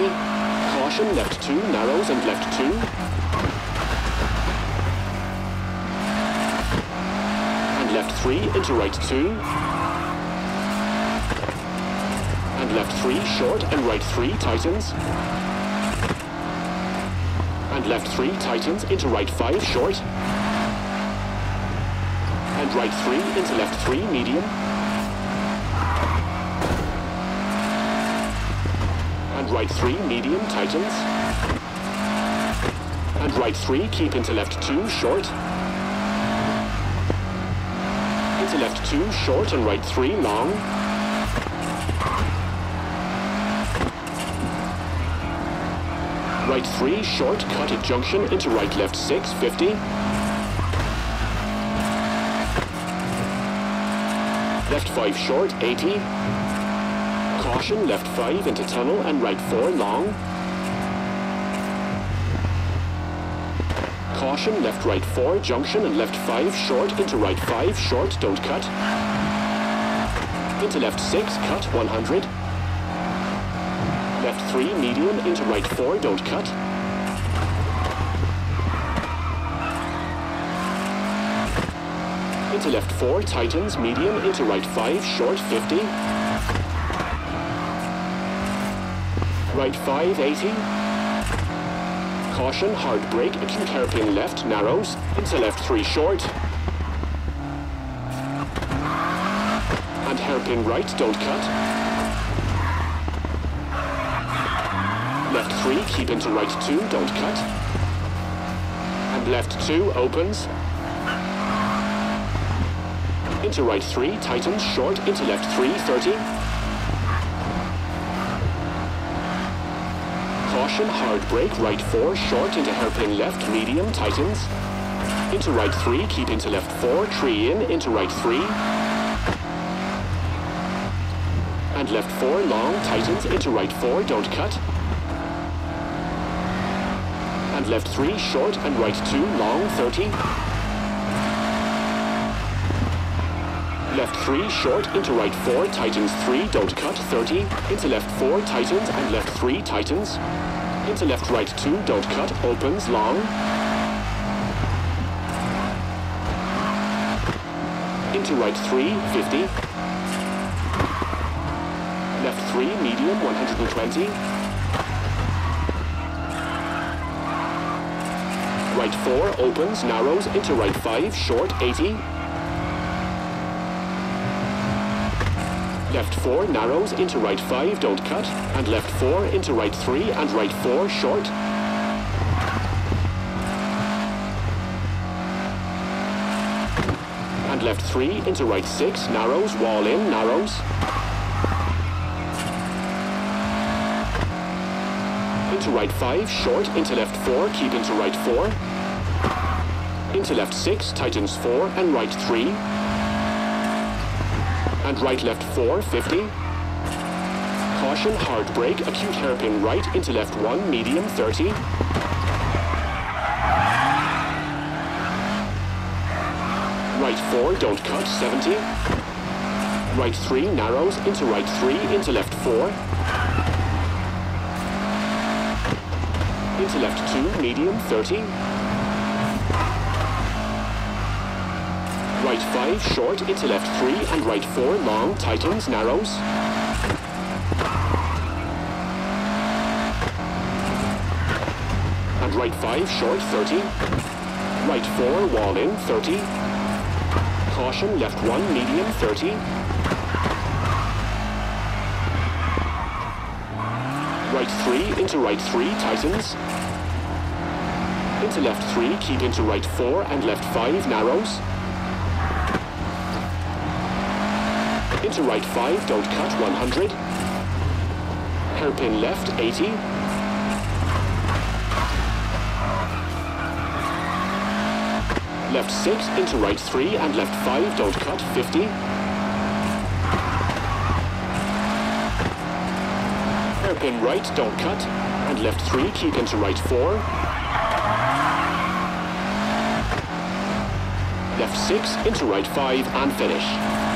50. Caution, left 2, narrows and left 2. And left 3, into right 2. And left 3, short, and right 3, tightens. And left 3, tightens, into right 5, short. And right 3, into left 3, medium. And right 3, medium, tightens. And right 3, keep into left 2, short. Into left 2, short, and right 3, long. Right 3, short, cut at junction, into right left 6, 50. Left 5, short, 80. Caution, left 5 into tunnel and right 4 long. Caution, left right 4 junction and left 5 short into right 5 short, don't cut. Into left 6, cut 100. Left 3 medium into right 4, don't cut. Into left 4 tightens medium into right 5 short 50. Right 5, 80. Caution, hard break, acute hairpin left, narrows, into left 3 short. And hairpin right, don't cut. Left 3, keep into right 2, don't cut. And left 2, opens. Into right 3, tightens, short, into left 3, 30. Caution, hard break, right 4, short into hairpin left, medium, tightens. Into right 3, keep into left 4, tree in, into right 3. And left 4, long, tightens, into right 4, don't cut. And left 3, short, and right 2, long, 30. Left 3, short, into right 4, tightens 3, don't cut, 30. Into left 4, tightens, and left 3, tightens. Into left right 2, don't cut, opens, long. Into right 3, 50. Left 3, medium, 120. Right 4, opens, narrows, into right 5, short, 80. Left 4, narrows, into right 5, don't cut. And left 4, into right 3, and right 4, short. And left 3, into right 6, narrows, wall in, narrows. Into right 5, short, into left 4, keep into right 4. Into left 6, tightens 4, and right 3. And right left 4, 50. Caution, hard break, acute hairpin right into left 1, medium, 30. Right 4, don't cut, 70. Right 3, narrows, into right 3, into left 4. Into left 2, medium, 30. Right 5, short, into left 3, and right 4, long, tightens, narrows. And right 5, short, 30. Right 4, wall in, 30. Caution, left 1, medium, 30. Right 3, into right 3, tightens. Into left 3, keep into right 4, and left 5, narrows. Into right 5, don't cut, 100. Hairpin left, 80. Left 6, into right 3, and left 5, don't cut, 50. Hairpin right, don't cut, and left 3, keep into right 4. Left 6, into right 5, and finish.